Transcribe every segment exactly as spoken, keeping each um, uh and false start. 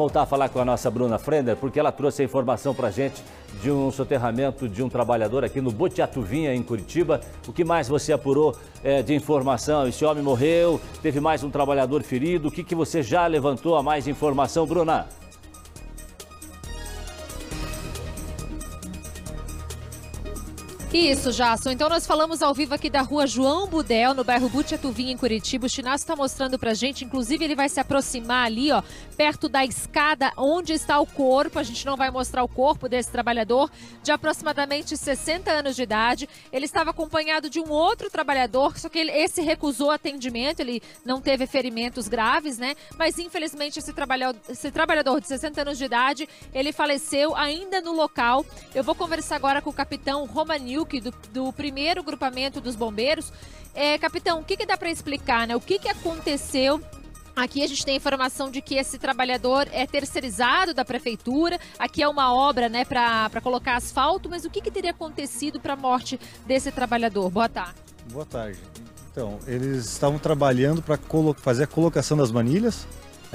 voltar a falar com a nossa Bruna Freire, porque ela trouxe a informação para a gente de um soterramento de um trabalhador aqui no Butiatuvinha, em Curitiba. O que mais você apurou é, de informação? Esse homem morreu, teve mais um trabalhador ferido. O que, que você já levantou a mais informação, Bruna? Isso, Jasson. Então nós falamos ao vivo aqui da rua João Budel, no bairro Butiatuvinha, em Curitiba. O Chinasso está mostrando pra gente, inclusive ele vai se aproximar ali, ó, perto da escada onde está o corpo. A gente não vai mostrar o corpo desse trabalhador, de aproximadamente sessenta anos de idade. Ele estava acompanhado de um outro trabalhador, só que ele, esse recusou atendimento, ele não teve ferimentos graves, né? Mas infelizmente esse trabalhador, esse trabalhador de sessenta anos de idade, ele faleceu ainda no local. Eu vou conversar agora com o capitão Romanil, Do, do primeiro grupamento dos bombeiros. É, capitão, o que, que dá para explicar, né? O que, que aconteceu? Aqui a gente tem informação de que esse trabalhador é terceirizado da prefeitura. Aqui é uma obra, né, para colocar asfalto, mas o que, que teria acontecido para a morte desse trabalhador? Boa tarde. Boa tarde. Então, eles estavam trabalhando para fazer a colocação das manilhas,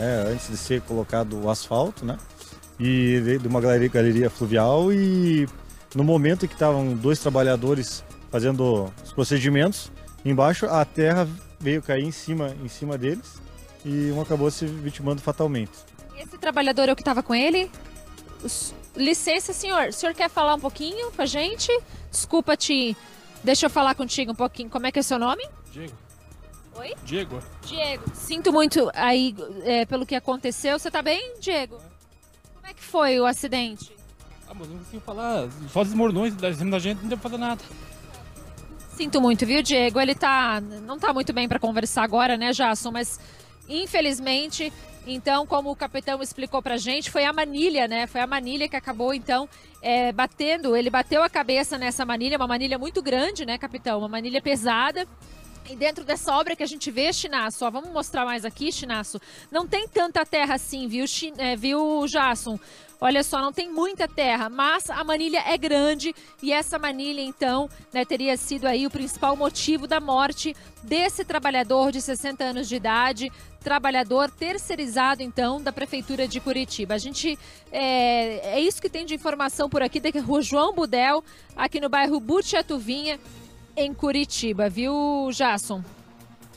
é, antes de ser colocado o asfalto, né? E de, de uma galeria, galeria fluvial e... No momento em que estavam dois trabalhadores fazendo os procedimentos embaixo, a terra veio cair em cima, em cima deles e um acabou se vitimando fatalmente. Esse trabalhador é o que estava com ele? Licença, senhor. O senhor quer falar um pouquinho com a gente? Desculpa te... Deixa eu falar contigo um pouquinho. Como é que é seu nome? Diego. Oi? Diego. Diego. Sinto muito aí é, pelo que aconteceu. Você tá bem, Diego? Como é que foi o acidente? Ah, mas não consigo falar, só desmoronou em cima da gente, não deu pra fazer nada. Sinto muito, viu, Diego? Ele tá, não tá muito bem para conversar agora, né, Jasson? Mas, infelizmente, então, como o capitão explicou pra gente, foi a manilha, né? Foi a manilha que acabou, então, é, batendo, ele bateu a cabeça nessa manilha, uma manilha muito grande, né, capitão? Uma manilha pesada. E dentro dessa obra que a gente vê, Chinasso, ó, vamos mostrar mais aqui, Chinasso, não tem tanta terra assim, viu, Chin, é, viu, Jasson? Olha só, não tem muita terra, mas a manilha é grande e essa manilha, então, né, teria sido aí o principal motivo da morte desse trabalhador de sessenta anos de idade, trabalhador terceirizado, então, da Prefeitura de Curitiba. A gente, é, é isso que tem de informação por aqui, da rua João Budel, aqui no bairro Butiatuvinha, em Curitiba, viu, Jasson?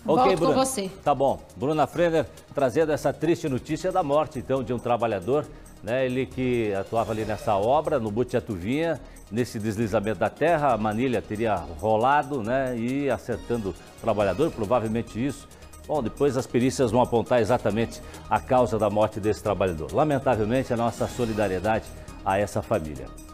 Ok, Bruna, com você. Tá bom. Bruna Freire trazendo essa triste notícia da morte, então, de um trabalhador, né? Ele que atuava ali nessa obra, no Butiatuvinha, nesse deslizamento da terra, a manilha teria rolado, né? E acertando o trabalhador, provavelmente isso. Bom, depois as perícias vão apontar exatamente a causa da morte desse trabalhador. Lamentavelmente, a nossa solidariedade a essa família.